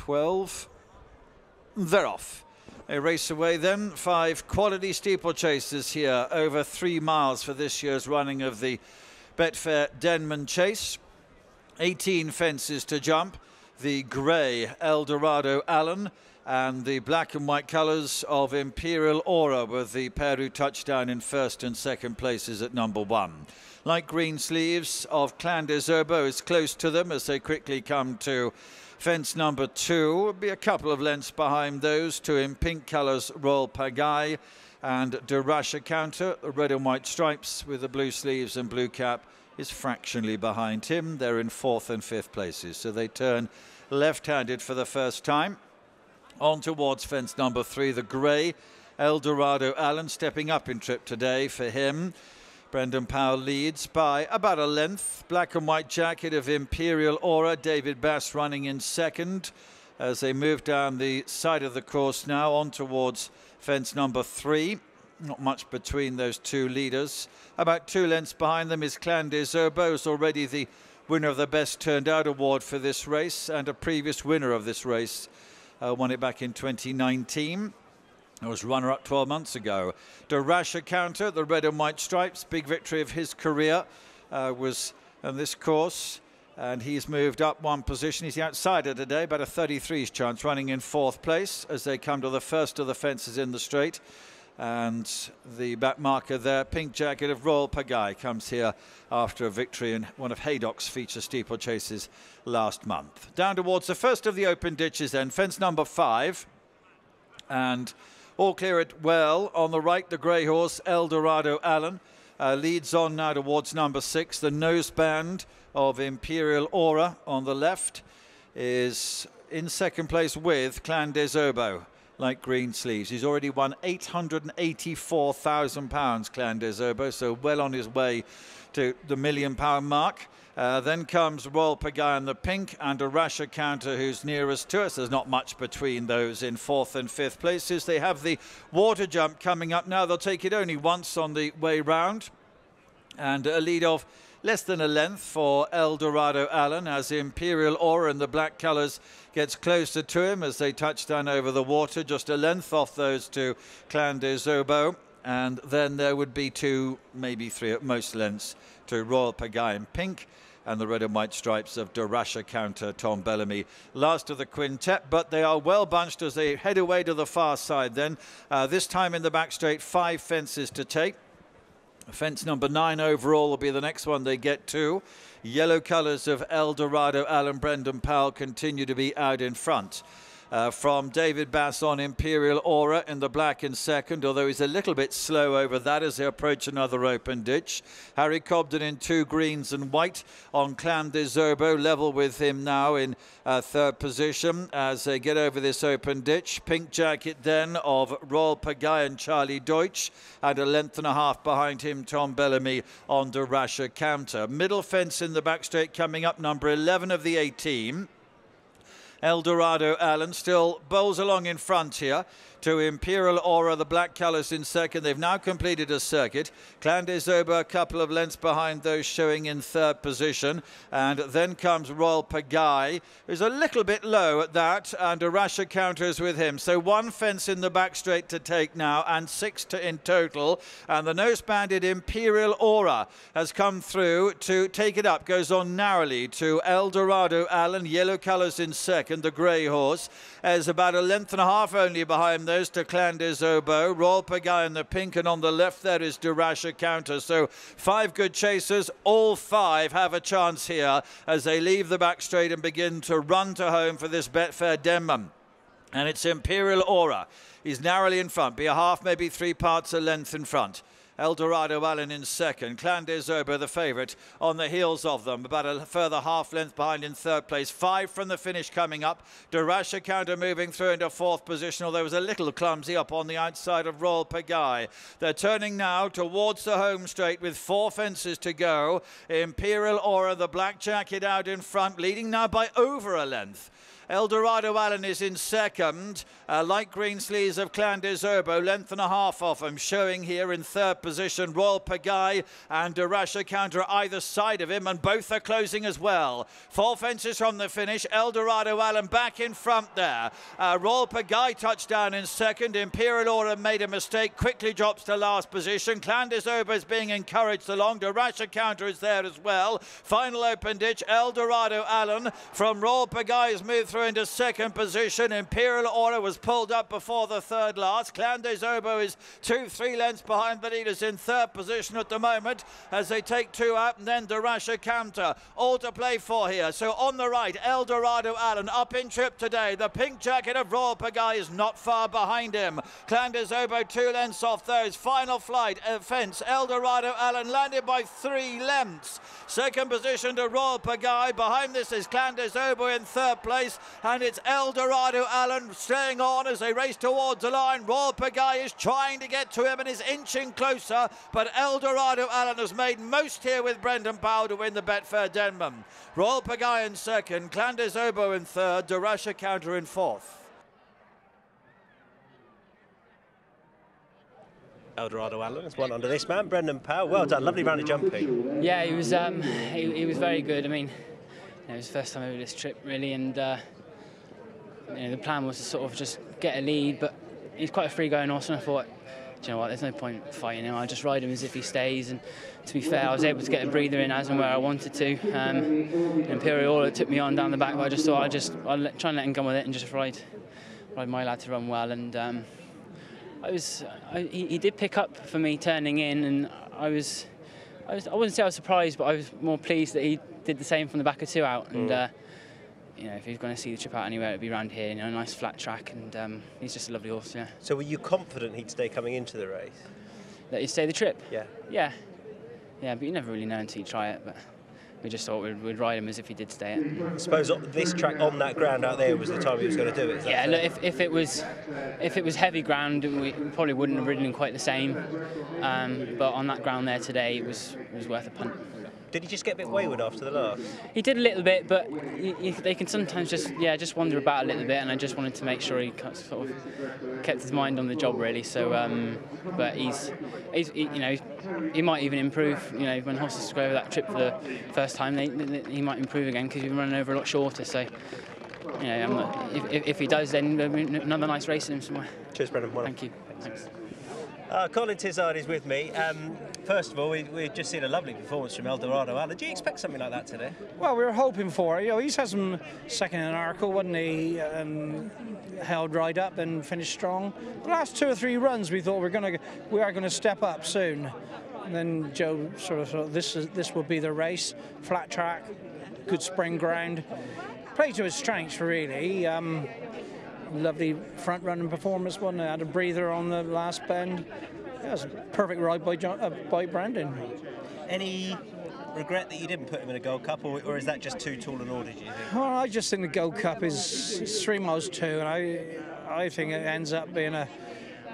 12. They're off. A race away then. 5 quality steeplechases here over 3 miles for this year's running of the Betfair Denman Chase. 18 fences to jump. The grey Eldorado Allen and the black and white colours of Imperial Aura with the Peru touchdown in first and second places at number 1. Light green sleeves of Clan Des Obeaux is close to them as they quickly come to fence number 2. Will be a couple of lengths behind those two in pink colours, Royale Pagaille and De Rasha Counter. The red and white stripes with the blue sleeves and blue cap is fractionally behind him. They're in 4th and 5th places. So they turn left-handed for the first time. On towards fence number 3, the grey Eldorado Allen stepping up in trip today for him. Brendan Powell leads by about a length. Black and white jacket of Imperial Aura, David Bass running in second as they move down the side of the course now on towards fence number 3. Not much between those two leaders. About 2 lengths behind them is Clan Des Obeaux, already the winner of the Best Turned Out award for this race and a previous winner of this race. Won it back in 2019. It was runner-up 12 months ago. De Rasha Counter, the red and white stripes, big victory of his career, was on this course, and he's moved up 1 position. He's the outsider today, about a 33's chance, running in 4th place as they come to the first of the fences in the straight. And the back marker there, pink jacket of Royale Pagaille, comes here after a victory in one of Haydock's feature steeplechases last month. Down towards the first of the open ditches then, fence number 5. And all clear it well. On the right, the grey horse, Eldorado Allen, leads on now towards number 6. The noseband of Imperial Aura on the left is in second place with Clan Des Obeaux. Like green sleeves. He's already won £884,000, Clan Des Obeaux, so well on his way to the £1 million mark. Then comes Royale Pagaille in the pink and De Rasha Counter, who's nearest to us. There's not much between those in 4th and 5th places. They have the water jump coming up now. They'll take it only once on the way round. And a lead of less than a length for Eldorado Allen as Imperial Aura in the black colours gets closer to him as they touch down over the water. Just a length off those to Clan Des Obeaux. And then there would be 2, maybe 3 at most lengths to Royale Pagaille in pink and the red and white stripes of De Rasha Counter, Tom Bellamy, last of the quintet. But they are well bunched as they head away to the far side then. This time in the back straight, 5 fences to take. Fence number 9 overall will be the next one they get to. Yellow colours of Eldorado Allen, Brendan Powell continue to be out in front. From David Bass on, Imperial Aura in the black in second, although he's a little bit slow over that as they approach another open ditch. Harry Cobden in 2 greens and white on Clan Des Obeaux, level with him now in 3rd position as they get over this open ditch. Pink jacket then of Royale Pagaille and Charlie Deutsch, and a length and a half behind him, Tom Bellamy on De Rasha Counter. Middle fence in the back straight coming up, number 11 of the 18. Eldorado Allen still bowls along in front here to Imperial Aura, the black colours in second. They've now completed a circuit. Clan Des Obeaux a couple of lengths behind those showing in 3rd position. And then comes Royale Pagaille, who's a little bit low at that, and De Rasha Counters with him. So 1 fence in the back straight to take now, and 6 in total. And the nose-banded Imperial Aura has come through to take it up. Goes on narrowly to Eldorado Allen, yellow colours in second, the grey horse. There's about a length and a half only behind them. Those to Clan Des Obeaux, Royale Pagaille in the pink, and on the left there is De Rasha Counter. So 5 good chasers, all 5 have a chance here as they leave the back straight and begin to run to home for this Betfair Denman. And it's Imperial Aura. He's narrowly in front, be a half, maybe 3 parts a length in front. Eldorado Allen in second, Clan Des Obeaux the favourite on the heels of them, about a further half length behind in 3rd place. 5 from the finish coming up. De Rasha Counter moving through into 4th position, although it was a little clumsy up on the outside of Royale Pagaille. They're turning now towards the home straight with 4 fences to go. Imperial Aura, the black jacket out in front, leading now by over a length. Eldorado Allen is in second. Light green sleeves of Clan Des Obeaux, length and a half off him, showing here in third position. Royale Pagaille and De Rasha Counter either side of him, and both are closing as well. Four fences from the finish. Eldorado Allen back in front there. Royale Pagaille touched down in second. Imperial Aura made a mistake, quickly drops to last position. Clan Des Obeaux is being encouraged along. De Rasha Counter is there as well. Final open ditch. Eldorado Allen from Royale Pagaille has moved through into second position. Imperial Aura was pulled up before the third last. Clan Des Obeaux is two, 3 lengths behind the leaders in third position at the moment as they take two out, and then De Rasha Counter. All to play for here. So on the right, Eldorado Allen up in trip today. The pink jacket of Royale Pagaille is not far behind him. Clan Des Obeaux 2 lengths off those. Final flight, fence. Eldorado Allen landed by 3 lengths. Second position to Royale Pagaille. Behind this is Clan Des Obeaux in third place, and it's Eldorado Allen staying on as they race towards the line. Royale Pagaille is trying to get to him and is inching closer, but Eldorado Allen has made most here with Brendan Powell to win the Betfair Denman. Royale Pagaille in second, Clan Des Obeaux in third, De Rasha Counter in fourth. Eldorado Allen has won under this man, Brendan Powell. Well done, lovely round of jumping. Yeah, he was very good. I mean, it was the first time over this trip really, and the plan was to sort of just get a lead, but he's quite a free-going horse, and I thought, do you know what, there's no point fighting him. I'll just ride him as if he stays, and to be fair, I was able to get a breather in as and where I wanted to. Imperial Order took me on down the back, but I just thought I'd try and let him go with it and just ride my lad to run well, and he did pick up for me turning in, and I wouldn't say I was surprised, but I was more pleased that he did the same from the back of two out. And if he's going to see the trip out anywhere, it'd be around here. You know, a nice flat track, and he's just a lovely horse. Yeah. So, were you confident he'd stay coming into the race? That he'd stay the trip? Yeah. Yeah. Yeah, but you never really know until you try it. But we just thought we'd ride him as if he did stay it. I suppose this track on that ground out there was the time he was going to do it. Yeah, look, if it was heavy ground, we probably wouldn't have ridden him quite the same. But on that ground there today, it was worth a punt. Did he just get a bit wayward after the last? He did a little bit, but they can sometimes just wander about a little bit, and I just wanted to make sure he sort of kept his mind on the job really. So, but he might even improve. You know, when horses go over that trip for the first time, he might improve again because he's running over a lot shorter. So, you know, if he does, then there'll be another nice race in him somewhere. Cheers, Brendan. Thank you. Thanks. Colin Tizzard is with me. First of all, we've just seen a lovely performance from Eldorado Allen. Do you expect something like that today? Well, we were hoping for it. You know, he's had some second in Arkle, wasn't he? Held right up and finished strong. The last 2 or 3 runs, we thought we are going to step up soon. And then Joe sort of thought this will be the race. Flat track, good spring ground. Played to his strengths really. Lovely front running performance, wasn't it? Had a breather on the last bend. Yeah, it was a perfect ride by Brendan. Any regret that you didn't put him in a Gold Cup, or is that just too tall an order, do you think? Well, I just think the Gold Cup is 3 miles 2, and I think it ends up being a,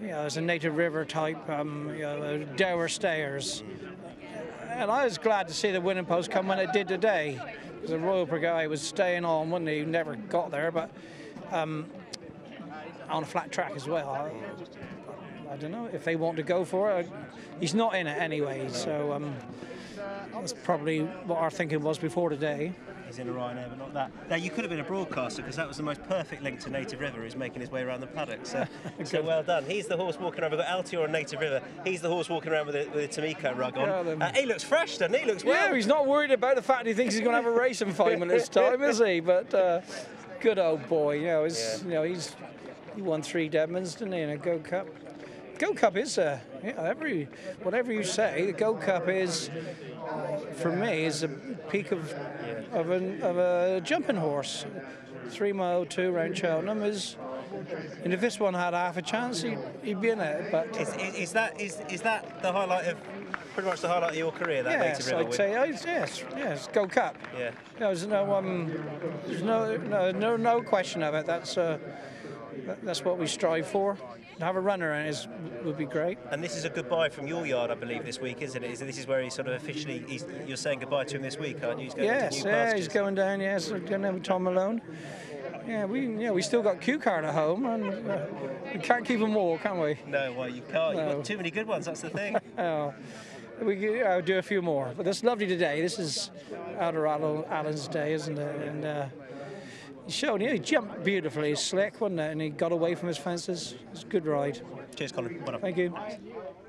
you know, it's a Native River type, dour stayers. And I was glad to see the winning post come when it did today, because the Royale Pagaille was staying on, wasn't he? Never got there, but. On a flat track as well. I don't know if they want to go for it. He's not in it anyway, so that's probably what our thinking was before today. He's in a Ryanair, but not that. Now, you could have been a broadcaster, because that was the most perfect link to Native River, who's making his way around the paddock, so, so well done. He's the horse walking around. We've got Altior on Native River. He's the horse walking around with a Tamiko rug on. He looks fresh, doesn't he? He looks well. Yeah, he's not worried about the fact he thinks he's going to have a race in 5 minutes' time, is he? But good old boy, you know, he won 3 Denmans, didn't he, in a Gold Cup? Gold Cup is whatever you say, the Gold Cup is, for me, is the peak of a jumping horse. 3-mile 2 round Cheltenham is, and if this one had half a chance, he'd be in it. But is that the highlight of pretty much the highlight of your career? That yes, Native River I'd say yes, Gold Cup. Yeah, there's no question of it. That's what we strive for. have a runner and it would be great. And this is a goodbye from your yard, I believe, this week, isn't it? This is where he sort of officially, you're saying goodbye to him this week, aren't you? He's going to new pastures. He's going down, we're going to have Tom Malone. Yeah, we still got Cue Card at home, and we can't keep them all, can we? No, well, you can't. No. You've got too many good ones, that's the thing. Oh. I'll do a few more, but that's lovely today. This is Eldorado Allen's day, isn't it? And he showed, he jumped beautifully, slick, wasn't it? And he got away from his fences. It was a good ride. Cheers, Colin. Well done. Thank you.